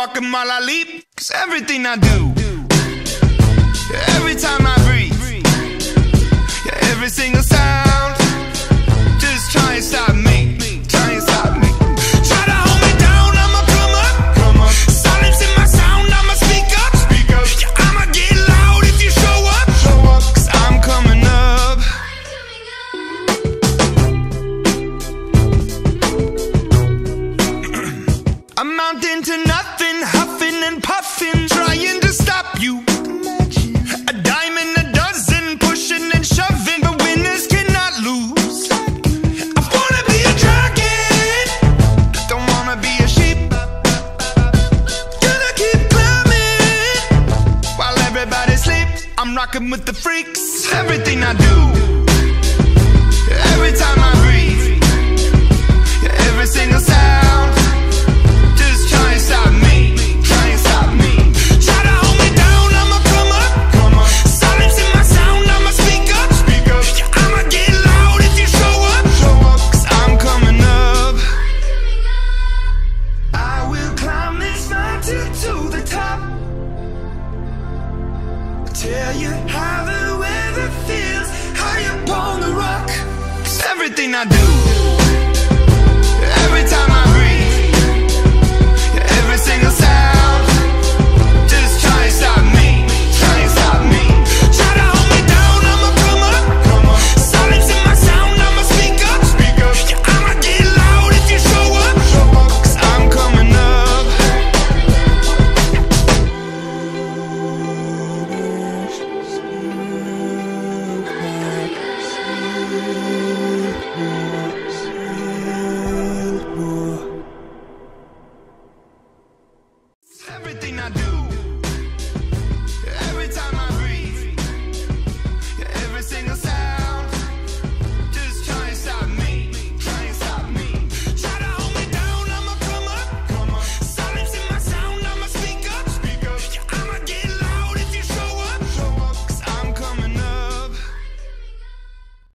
walking while I leap. Cause everything I do, every time I breathe, yeah, every single sound, just try and stop me. Try and stop me. Try to hold me down, I'ma come up. Silence in my sound, I'ma speak up. Yeah, I'ma get loud if you show up. Cause I'm coming up. Amounting to nothing, huffing and puffing, trying to stop you. I'm rocking with the freaks. Everything I do, every time I breathe, yeah, every single sound, just try and stop me. Try and stop me. Try to hold me down, I'ma come up. Silence in my sound, I'ma speak up. Yeah, I'ma get loud if you show up. Cause I'm coming up. I will climb this mountain to the top. Tell you how the weather feels high upon the rock. Cause everything I do,